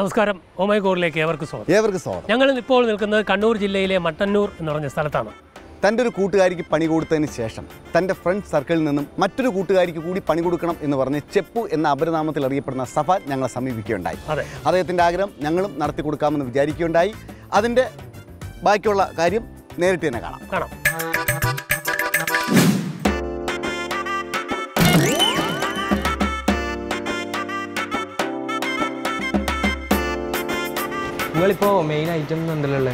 നമസ്കാരം ഓമൈ ഗോറിലേക്ക് ഏവർക്കും സ്വാഗതം. ഞങ്ങൾ ഇപ്പോൾ നിൽക്കുന്നത് കണ്ണൂർ ജില്ലയിലെ മട്ടന്നൂർ എന്ന് പറഞ്ഞ സ്ഥലത്താണ്. തൻ്റെ ഒരു കൂട്ടുകാരിക്ക് പണി കൊടുത്തതിന് ശേഷം തൻ്റെ ഫ്രണ്ട് സർക്കിളിൽ നിന്നും മറ്റൊരു കൂട്ടുകാരിക്ക് കൂടി പണി കൊടുക്കണം എന്ന് പറഞ്ഞ് ചെപ്പു എന്ന അപരനാമത്തിൽ അറിയപ്പെടുന്ന സഫാൻ ഞങ്ങളെ സമീപിക്കുകയുണ്ടായി. അദ്ദേഹത്തിൻ്റെ ആഗ്രഹം ഞങ്ങളും നടത്തി കൊടുക്കാമെന്ന് വിചാരിക്കുകയുണ്ടായി. അതിൻ്റെ ബാക്കിയുള്ള കാര്യം നേരിട്ട് തന്നെ കാണാം. നിങ്ങളിപ്പോൾ മെയിൻ ഐറ്റം എന്തല്ലേ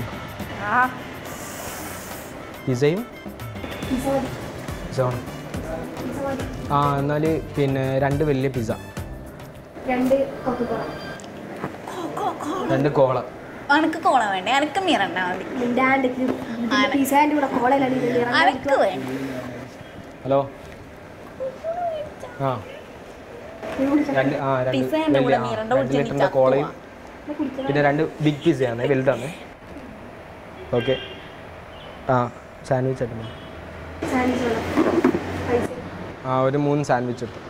പിസയും പിസ? ആ, എന്നാൽ പിന്നെ 2 വലിയ പിസ, 2 കോള. അനക്ക് കോള വേണ്ടേ? അനക്ക് മീറണ്ട മതി. ഹലോ, ആ കോളയും പിന്നെ 2 ബിഗ് പിസയാണ്, വലുതാണ്. ഓക്കെ, ആ സാൻഡ്വിച്ച് എടുത്തു. ആ ഒരു 3 സാൻഡ്വിച്ച് എടുത്തു.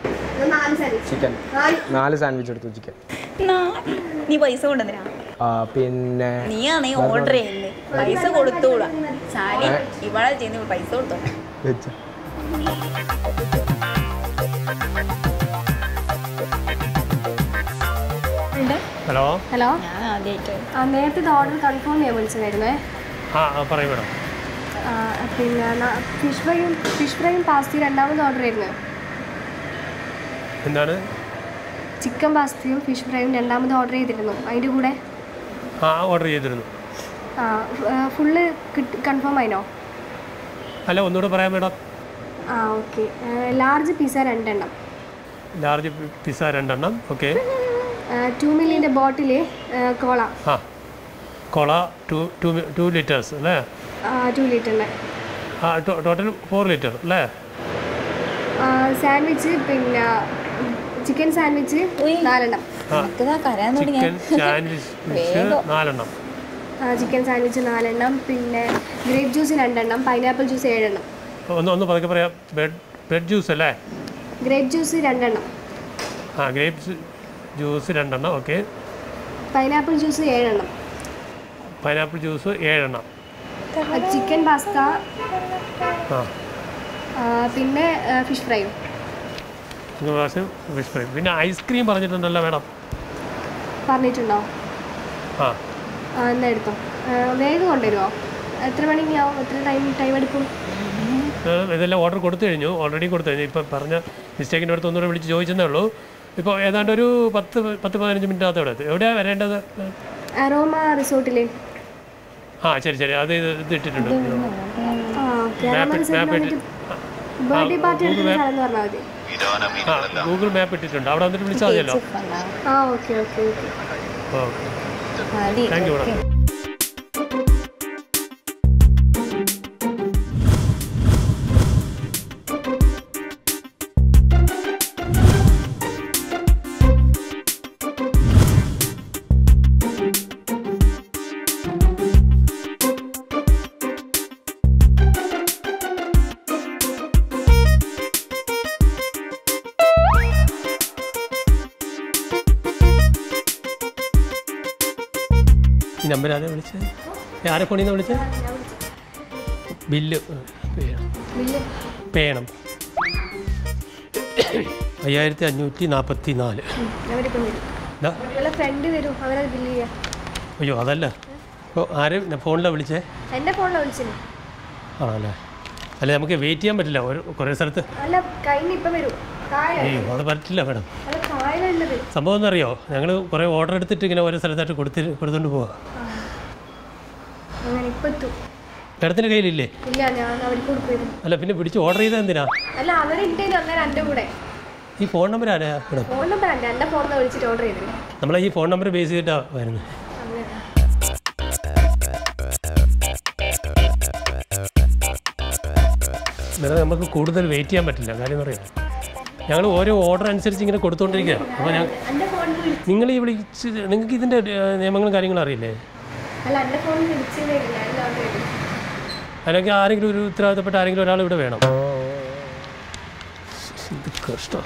ചിക്കൻ 4 സാൻഡ്വിച്ച് എടുത്തു. ചിക്കൻ പിന്നെ ഹലോ ഹലോ, നേരത്തെ ഓർഡർ കൺഫേം ചെയ്യാൻ വിളിച്ചതായിരുന്നേ. പിന്നെ ഫിഷ് ഫ്രൈയും പാസ്തയും 2ാമത് ഓർഡർ ആയിരുന്നു. എന്താണ്? ചിക്കൻ പാസ്തയും ഫിഷ് ഫ്രൈയും 2ാമത് ഓർഡർ ചെയ്തിരുന്നു. അതിൻ്റെ കൂടെ ഓർഡർ ചെയ്തിരുന്നു. ഫുള്ള് കൺഫേം ആയിനോ? അല്ല, ഒന്നുകൂടെ പറയാം മേഡം. ആ okay, large pizza 2 large pizza 2. Okay, 2 ml bottle cola. ആ കോള 2 liters അല്ലേ? 2 liter. ആ ടോട്ടൽ 4 liter അല്ലേ? സാൻഡ്വിച്ച് പിന്നെ ചിക്കൻ സാൻഡ്വിച്ച് 4. ചിക്കൻ സാൻഡ്വിച്ച് 4, പിന്നെ grape juice 2, pineapple juice 7. Grape juice 2. ആ grape juice 2. Okay, pineapple juice 7. Pineapple juice 7. Chicken pasta, പിന്നെ fish fry. പിന്നെ ice cream പറഞ്ഞിട്ടുണ്ടല്ലോ മാഡം, പറഞ്ഞിട്ടുണ്ടോ? ആ എന്നാ എടുത്തോ, വേഗം കൊണ്ടുവരുമോ? എത്ര മണിക്കാവും? എത്ര ടൈം എടുക്കും? ഇതെല്ലാം ഓർഡർ കൊടുത്തു കഴിഞ്ഞു, ഓൾറെഡി കൊടുത്തു കഴിഞ്ഞു. ഇപ്പം പറഞ്ഞ മിസ്റ്റേക്കിൻ്റെ അടുത്ത് ഒന്നുകൂടെ വിളിച്ച് ചോദിച്ചതേ ഉള്ളൂ. ഇപ്പോൾ ഏതാണ്ട് ഒരു 10-15 മിനിറ്റ് അവിടെ എത്തും. എവിടെയാണ് വരേണ്ടത്? അരോമ റിസോർട്ടിലെ. ആ ശരി ശരി, അത് ഇത് ഇട്ടിട്ടുണ്ട്. ഗൂഗിൾ മാപ്പ് ഇട്ടിട്ടുണ്ട്, അവിടെ വന്നിട്ട് വിളിച്ചാൽ മതിയല്ലോ. Thank you madam. നമ്പർ ആരാ വിളിച്ചത്? ആരെ ഫോണിൽ നിന്ന് വിളിച്ചത്? ബില്ല് പേണം 5544. അയ്യോ അതല്ല, ഇപ്പോൾ ആര് ഫോണിലാണ് വിളിച്ചത്? ആണല്ലേ, അല്ല നമുക്ക് വെയിറ്റ് ചെയ്യാൻ പറ്റില്ല കുറേ സ്ഥലത്ത്. അയ്യോ അത് പറ്റില്ല മേഡം. സംഭവം എന്നറിയോ, ഞങ്ങൾ കുറേ ഓർഡർ എടുത്തിട്ട് ഇങ്ങനെ ഓരോ സ്ഥലത്തായിട്ട് കൊടുത്തുകൊണ്ട് പോവാ. മേഡത്തിൻ്റെ കയ്യിലില്ലേ? അല്ല പിന്നെ പിടിച്ച് ഓർഡർ ചെയ്താൽ എന്തിനാ? ഈ ഫോൺ നമ്പർ ആരാ മേഡം? നമ്മളെ ഈ ഫോൺ നമ്പർ ബേസ് ചെയ്തിട്ടാണ് വരുന്നത്. മേഡം നമുക്ക് കൂടുതൽ വെയിറ്റ് ചെയ്യാൻ പറ്റില്ല, കാര്യം പറയാം. ഞങ്ങൾ ഓരോ ഓർഡർ അനുസരിച്ച് ഇങ്ങനെ കൊടുത്തുകൊണ്ടിരിക്കുകയാണ്. അപ്പോൾ ഞാൻ നിങ്ങൾ ഈ വിളിച്ച് നിങ്ങൾക്ക് ഇതിൻ്റെ നിയമങ്ങളും കാര്യങ്ങളും അറിയില്ലേ? അല്ലെങ്കിൽ ആരെങ്കിലും ഒരു ഉത്തരവാദിത്തപ്പെട്ട ആരെങ്കിലും ഒരാൾ ഇവിടെ വേണം. ഇത് കഷ്ടം.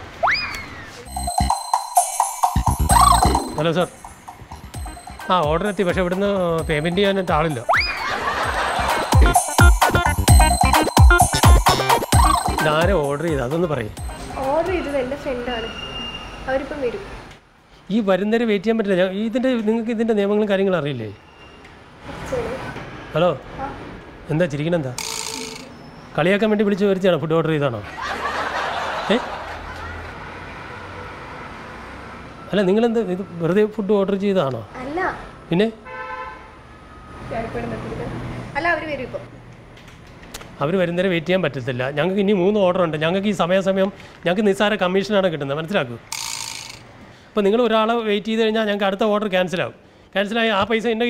Hello sir, order the order payment and Talilo. Nara order is other than the parade. Order is the fender. How do you do? You were in the ATM at the name of carrying a relay. Hello? In the Chirikinanda Kalia committee, which you are a food order is on. Hello, England, where they put to order Gizana? Allah. In a everywhere in the ATM, but the Yangi moon order on the Yangaki Samaya Samyam, Yankin is a commissioner. But Ningle Rala, 80 there in Yankarta water cancel out. Cancel I up, I say, no,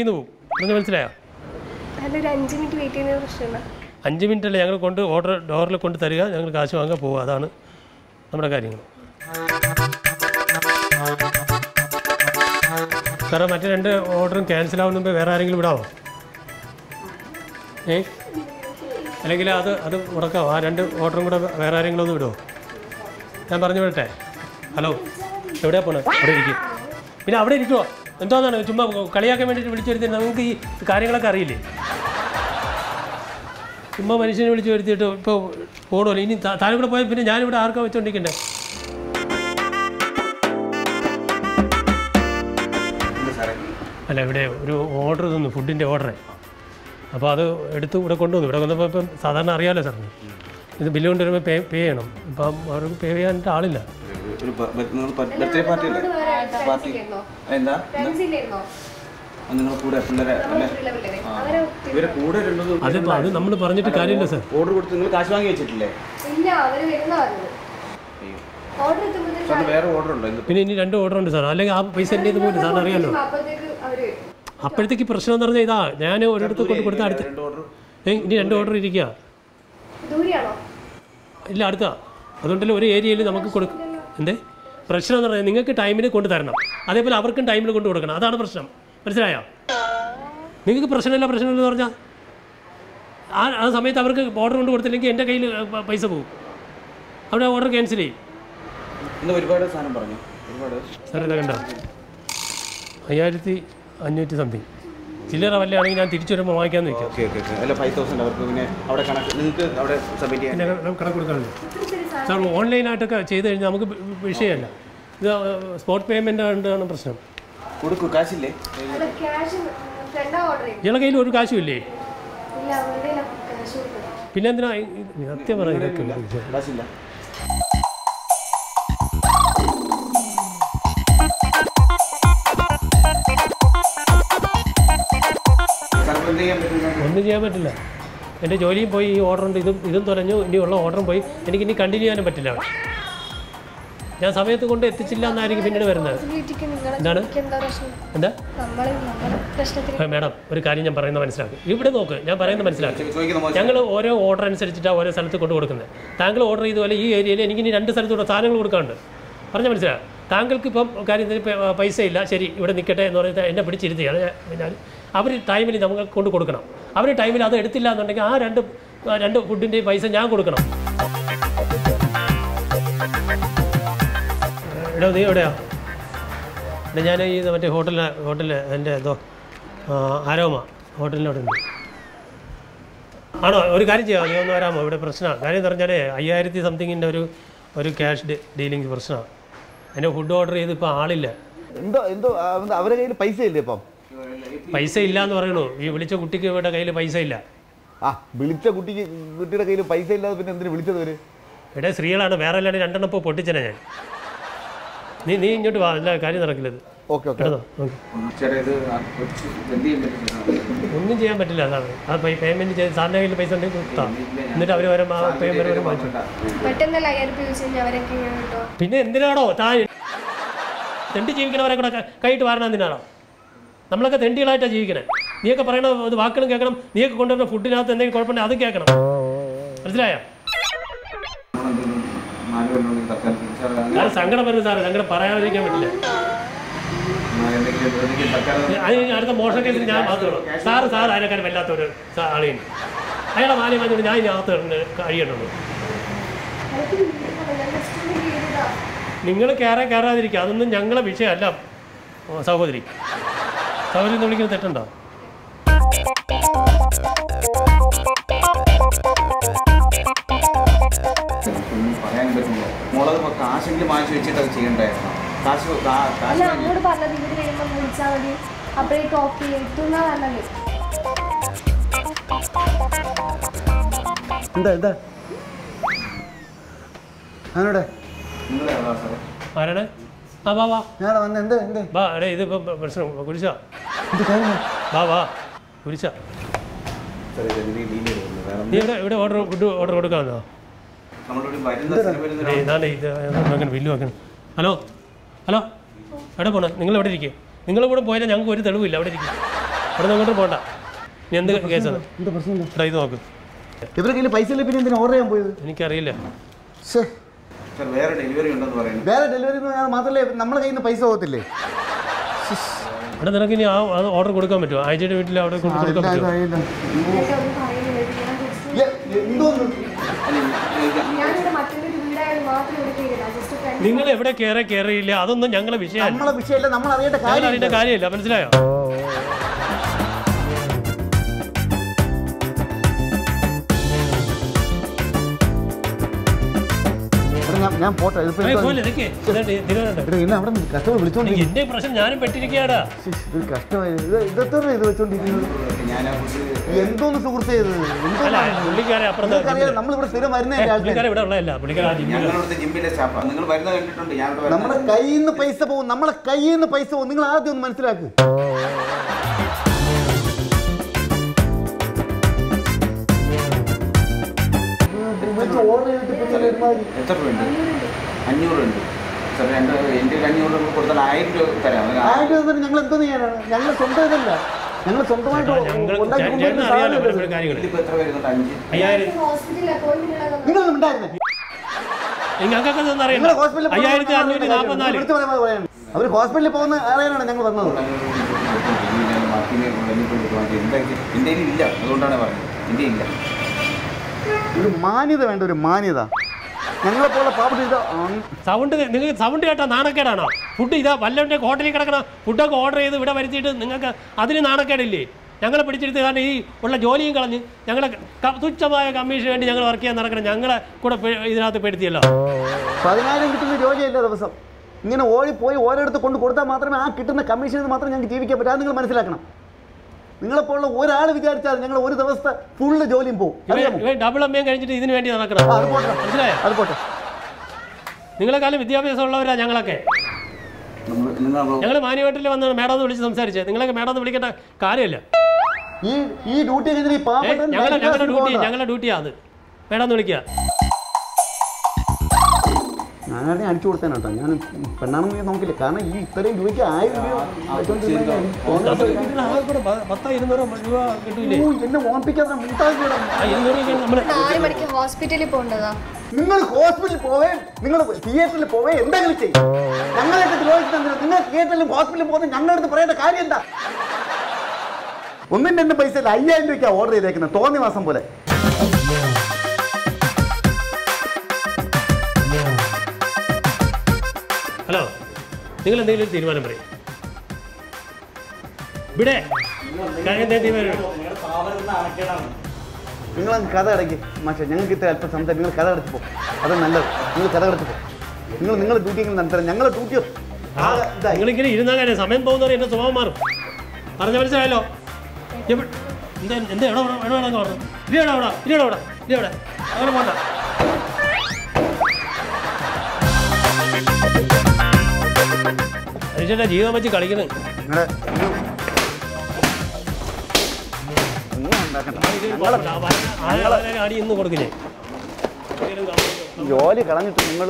Sir, I am ordering cancel out. Where are you going? Eh? Like that, that where are you going? I am going to hello. Where are you going? I am going to order than the food in the order. A father editor would have condoned the Southern Ariala. The billion pay pay and Talila. But no party party. And then put up other part of the number of party to carry lesson. Order would think Kashwang. Order the Pinini and order on the Sarala. We send it to the Sanariano. A particular person under the other, they are never to put that order. Didn't order it here. Duria Larta. I don't deliver 80 in the Maku. Pressure on the running a time in a Kundarna. Other people African time to go to another person. Pressure. Think personal personal order. As a mate, African border on the link and a paisabu. How do I order against it? No, it was Sanabani. I knew it is something. Children are learning and teacher of my can. Okay, okay. I love 5,000 hours. Out of Kanaka, out of Sabina. So online, I took a chair in Namaka. The sport payment and a person. Could you cash it? Cash and order. Yellow would cash you lay. Pinandra. Only Jamatilla. And a jolly boy order on the new order boy, and he can continue on a battle. Yes, I went to go to Tichilla and I think we never know. Madam, regarding the Parana Manslak. You put a local, Parana Manslak. Tangle order and Sergita or a Salto Kodokan. Tangle order is only area and you can understand to the Saran would counter. Parana Tangle keep up carrying the Paisela, Sherry, you would have the end of British. Every time in the Kodukana. Every time in other Editilla and the food in the Paisan Yangurukana. Najana is at a hotel and the Aroma Hotel. Ano, Urikaria, Yonarama, with a persona. I did something in the cash dealing persona. And a food order is the Pahalilla. The average Paisel. Paisa Ilan or you will take a gale paisella. Ah, Bilita would take a paisella within the military. It is real and a barrel and an antenna potato. Need you to carry the regular. Okay, okay. Only Jamatilla, my payment is unable to pay something. But in the liar pills in Yavakin. Pinendino, time. Then did you get to Arnandinara? We are living in India. We are living in the market. We are living in the food. We are living in the market. We are living in the market. Hello? Hello? I don't know. നിങ്ങൾ എവിടെ കേറിയില്ല അതൊന്നും ഞങ്ങളെ വിഷയമല്ല നമ്മളെ വിഷയമല്ല നമ്മൾ അറിയേണ്ട കാര്യമില്ല മനസ്സിലായോ ഞാൻ പോട്ടെ എന്റെ പ്രശ്നം ഞാനും പെട്ടിരിക്കുകയാണ് എന്തോന്ന് സുഹൃത്ത് നമ്മളിവിടെ സ്ഥിരം വരുന്നതല്ല നമ്മളെ കയ്യിൽ നിന്ന് പൈസ പോകും നിങ്ങൾ ആദ്യം ഒന്ന് മനസ്സിലാക്ക് എത്ര രൂപയുണ്ട് 500 ഉണ്ട് സാർ എൻ്റെ 500 കൊടുത്താൽ 1000 രൂപ തരാം 1000 രൂപ ഞങ്ങൾ എന്തോ ചെയ്യാനാണ് ഞങ്ങൾ സ്വന്തം ഇതല്ല ഞങ്ങൾ സ്വന്തമായിട്ട് അവർ ഹോസ്പിറ്റലിൽ പോകുന്ന അറിയാനാണ് ഞങ്ങൾ വന്നത് ഇല്ല അതുകൊണ്ടാണ് പറഞ്ഞത് ഇന്ത്യ ഇല്ല ഒരു മാന്യത വേണ്ട ഒരു മാന്യത ഞങ്ങളെ പോലെ പാവപ്പെട്ട സൗണ്ട് നിങ്ങൾക്ക് സൗണ്ട് കേട്ടാൽ നാണക്കേടാണോ ഫുഡ് ഇതാ വല്ലവൻ്റെ ഹോട്ടലിൽ കിടക്കണ ഫുഡൊക്കെ ഓർഡർ ചെയ്ത് ഇവിടെ വരുത്തിയിട്ട് നിങ്ങൾക്ക് അതിന് നാണക്കേടില്ലേ ഞങ്ങളെ പിടിച്ചെടുത്ത് കാരണം ഈ ഉള്ള ജോലിയും കളഞ്ഞ് ഞങ്ങളെ തുച്ഛമായ കമ്മീഷന് വേണ്ടി ഞങ്ങൾ വർക്ക് ചെയ്യാൻ നടക്കണം ഞങ്ങളെ കൂടെ ഇതിനകത്ത് പെടുത്തിയല്ലോ 10000 കിട്ടുന്ന ജോലിയല്ല ദിവസം ഇങ്ങനെ ഓടിപ്പോയി ഓരോരുത്തർ കൊണ്ട് കൊടുത്താൽ മാത്രമേ ആ കിട്ടുന്ന കമ്മീഷനിൽ മാത്രമേ ഞങ്ങൾക്ക് ജീവിക്കാൻ പറ്റൂ നിങ്ങൾ മനസ്സിലാക്കണം നിങ്ങളെപ്പോലുള്ള ഒരാൾ വിചാരിച്ചാൽ ഞങ്ങൾ ഒരു ദിവസത്തെ ഫുള്ള് ജോലിയും പോകും ഡബിൾ എം എ കഴിഞ്ഞിട്ട് ഇതിനു വേണ്ടി നടക്കണം അത് പോട്ടെ നിങ്ങളെക്കാളും വിദ്യാഭ്യാസം ഉള്ളവരാ ഞങ്ങളൊക്കെ ഞങ്ങൾ മാന്യമായിട്ടില്ല വന്നാണ് മേഡം എന്ന് വിളിച്ച് സംസാരിച്ചത് നിങ്ങളൊക്കെ മേഡം എന്ന് വിളിക്കേണ്ട കാര്യമില്ല ഈ ഡ്യൂട്ടി ഞങ്ങളുടെ ഡ്യൂട്ടിയാ അത് മേഡം എന്ന് വിളിക്കുക ഞാനാണെങ്കിൽ അടിച്ചു കൊടുത്തേനെ കേട്ടോ ഞാൻ പെണ്ണാണെന്ന് നോക്കില്ല കാരണം ഈ ഇത്രയും രൂപയ്ക്ക് 1000 രൂപ കിട്ടൂലേ എന്നെ ഓർപ്പിക്കാതെ ഹോസ്പിറ്റലിൽ പോകേണ്ടതാ നിങ്ങൾ ഹോസ്പിറ്റലിൽ പോവേ നിങ്ങൾ തിയേറ്ററിൽ പോവേ എന്തെങ്കിലും ചെയ്യും ഞങ്ങളായിട്ട് ചോദിക്കുന്നത് നിങ്ങൾ തിയേറ്ററിലും ഹോസ്പിറ്റലിൽ പോകുന്നത് ഞങ്ങളുടെ അടുത്ത് പറയേണ്ട കാര്യം എന്താ ഒന്നും രണ്ട് പൈസ 5000 രൂപയ്ക്കാണ് ഓർഡർ ചെയ്തേക്കുന്നത് തോന്നിയ മാസം പോലെ ഹലോ നിങ്ങൾ എന്തെങ്കിലും ഒരു തീരുമാനം പറയും ഇവിടെ നിങ്ങൾ കഥ അടയ്ക്ക് മാഷേ ഞങ്ങൾക്ക് ഇത്ര അല്പം സംസാരം നിങ്ങൾ കഥ അടച്ചു പോകും അത് നല്ലത് നിങ്ങൾ കഥ അടച്ചു പോകും നിങ്ങളുടെ ഡ്യൂട്ടി എങ്ങനെ നടത്തണം ഞങ്ങളുടെ ഡ്യൂട്ടിയോ നിങ്ങളിങ്ങനെ ഇരുന്ന കാര്യം സമയം പോകുന്നവരെ എൻ്റെ സ്വഭാവം മാറും പറഞ്ഞ മനസ്സിലായല്ലോ എന്താ എന്താ എവിടെ വേണമെന്ന് പറഞ്ഞു ഇനി എവിടെ അങ്ങനെ പോകണ്ട മനുഷ്യന്റെ ജീവിതം വെച്ച് കളിക്കുന്നത് ജോലി കളഞ്ഞിട്ട് നിങ്ങൾ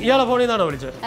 Kannur,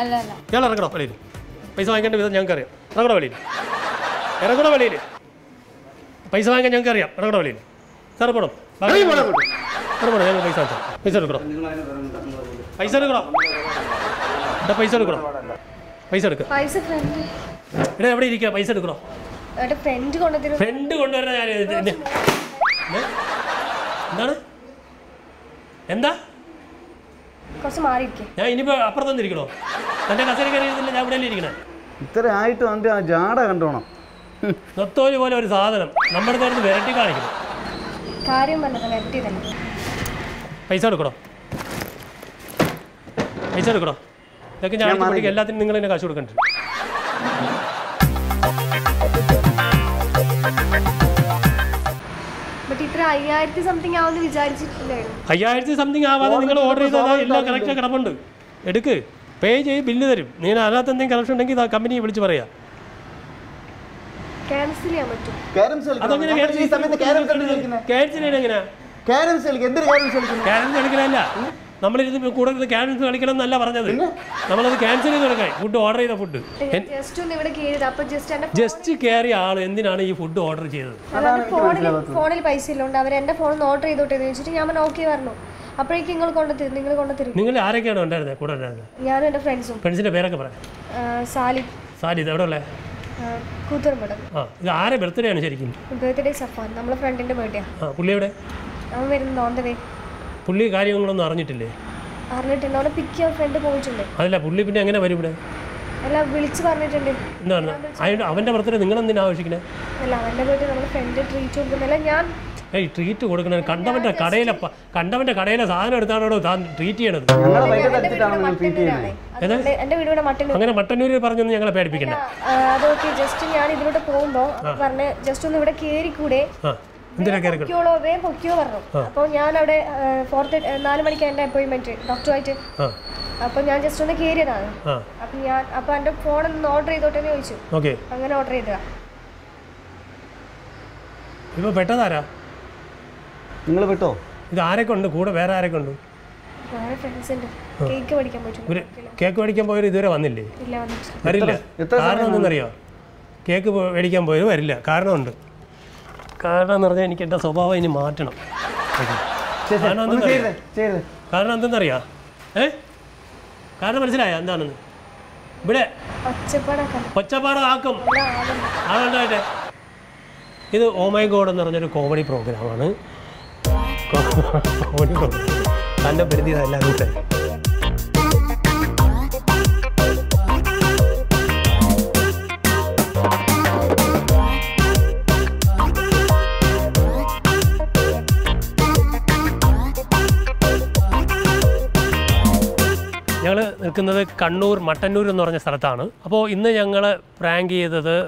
Mattannur and Saratana. About in the younger Prangi, the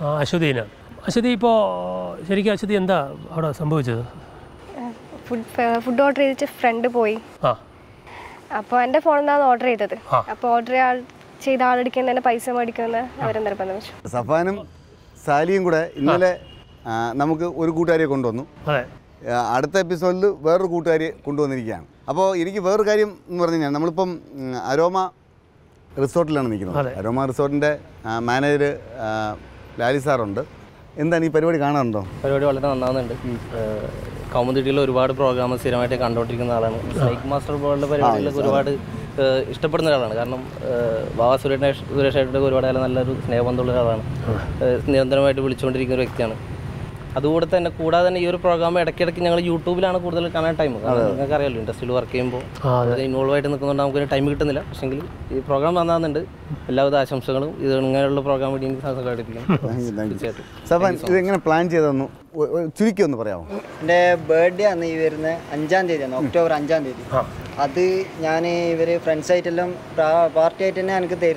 Ashudina. Ashudipo, Sherika Ashudi and the Sambuja. Food order is a friend boy. Upon the foreign order, a portrait, Chidarican and a Paisa Madicana, or another Panavish. Safanum, Sali and Guda, Nile, Namuka, Urgutari Kondono. At the episode, where Gutari Kondonian. About Iriki Vergarium, Namupum, Aroma Resort Laniki. Aroma Resort in the manager Larissa Ronda. In the Niperic Anando. Community reward program, cinematic and Dotican Lake Master World reward Istapan, Vasurash, Snevandolaran, Snevandra to Chundri Correction. Other than a Kuda than your program at a YouTube and a Kuda Kana time. Nagarel industry or Cambo. They know right in the Konam time it in the left single. The program and the love the Asham Sagan is a narrow program within the Sagan. Seven is a plant on the Brow. The birthday and the Anjandi and October Anjandi. Adi Yanni very friend site alum, party and good there.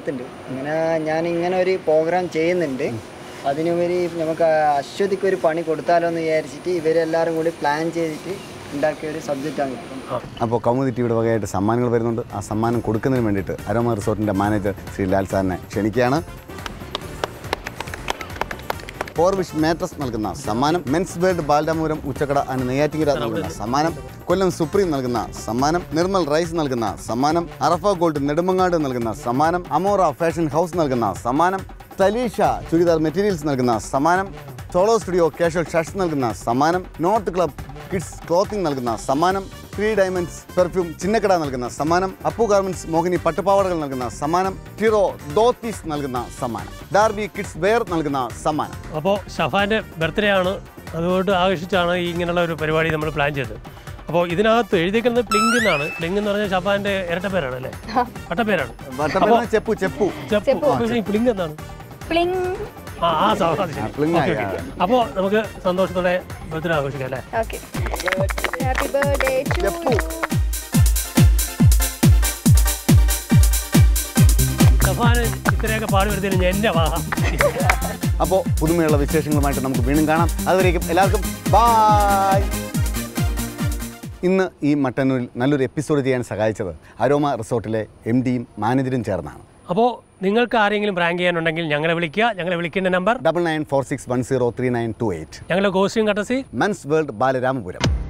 Yanning and very program chain and day. Adinumeri, Namaka, Ashudikuri Pani Kurtal on the air city, where a large would plan charity, and that carry subject. Apocommunity would get Saman Vernon, a Saman Kurkan Meditor, Aroma Resort and the manager, Sri Lal Sarnay, Shenikiana. Orvish Mattress Nalgana, Samanam, Men's Belt Baldamuram Uchakada and Nayatira Nalgana, Samanam, Kollam Supreme Nalgana, Samanam, Nirmal Rice Nalgana, Samanam, Arafa Gold Nedamangada Nalgana, Samanam, Amora Fashion House Nalgana, Samanam, Talisha, Churidar Materials Nalgana, Samanam, Solo Studio Casual Shirts Nalgana, Samanam, North Club Kids Clothing Nalgana, Samanam, Three Diamonds Perfume Chinnakada Nalgana, Samanam, Apu Garments Mogini Pattapavala Nalgana, Samanam, Tiro Dhotis Nalgana, Samanam, Darby Kids Wear Nalgana, Samanam. Apo Shafante birthday aanu, adoru aagishichannu ingennalla oru parivadi nammal plan cheythu. Apo idinathu ezhudikkunna Pling ennaanu. Pling ennu paranja Shafante eratta perana alle. Vatta perana. Vatta perana Cheppu. Apo Pling ennaanu. Pling Ah, so that's it. Okay. Happy birthday to you. Safari, इतने का party देने जाएंगे वहाँ। अपो पुरुष मेला विशेष English mart नमक बिरंग गाना अगर एक इलाके बाय In this Mattannur episode, Aroma Resort MD Manager. So, you can brand your number 9946103928. Men's World Balarampura.